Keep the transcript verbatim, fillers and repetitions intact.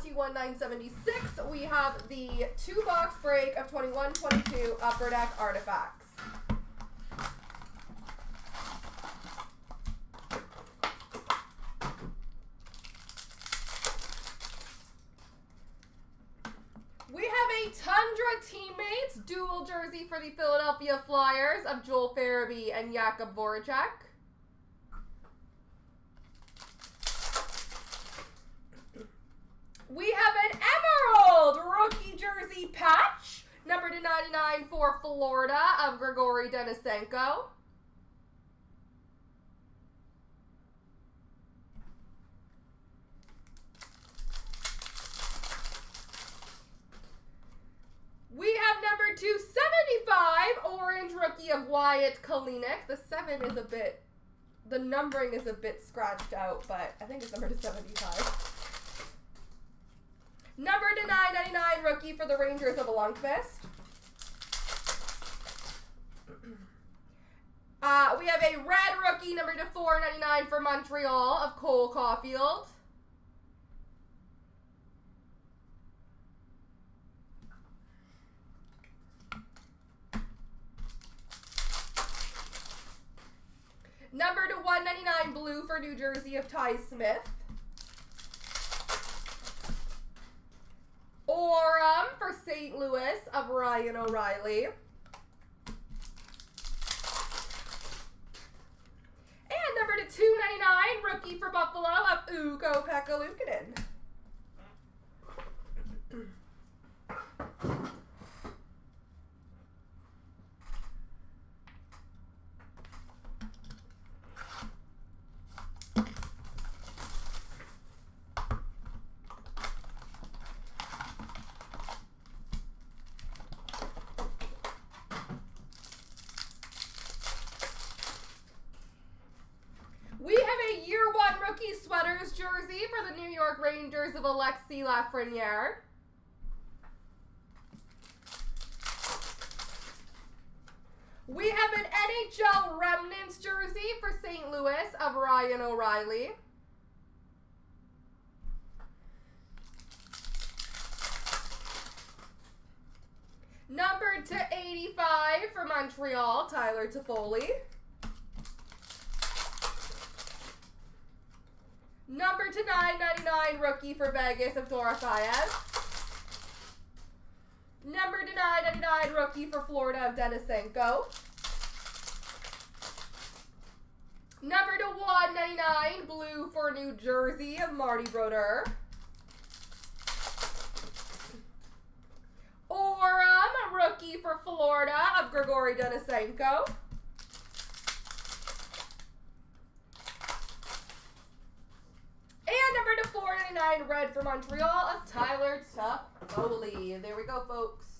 twenty-one nine seventy-six. We have the two-box break of twenty-one twenty-two Upper Deck Artifacts. We have a Tundra Teammates dual jersey for the Philadelphia Flyers of Joel Farabee and Jakub Voracek. We have an Emerald rookie jersey patch, number two ninety-nine for Florida of Grigori Denisenko. We have number two seventy-five, orange rookie of Wyatt Kalinick. The seven is a bit, the numbering is a bit scratched out, but I think it's number two seventy-five. Number to nine ninety-nine rookie for the Rangers of Lundqvist. Uh, we have a red rookie number to four ninety-nine for Montreal of Cole Caulfield. Number to one ninety-nine blue for New Jersey of Ty Smith. Orum for Saint Louis of Ryan O'Reilly. And number to two ninety-nine, rookie for Buffalo of Ukko-Pekka Luukkonen. Sweaters jersey for the New York Rangers of Alexis Lafreniere. We have an N H L Remnants jersey for Saint Louis of Ryan O'Reilly. Numbered to eighty-five for Montreal, Tyler Toffoli. Number to nine ninety-nine rookie for Vegas of Dora Thaez. Number to nine ninety-nine rookie for Florida of Denisenko. Number to one ninety-nine blue for New Jersey of Marty Broder. Orum rookie for Florida of Grigori Denisenko. Red for Montreal of Tyler Toffoli. There we go, folks.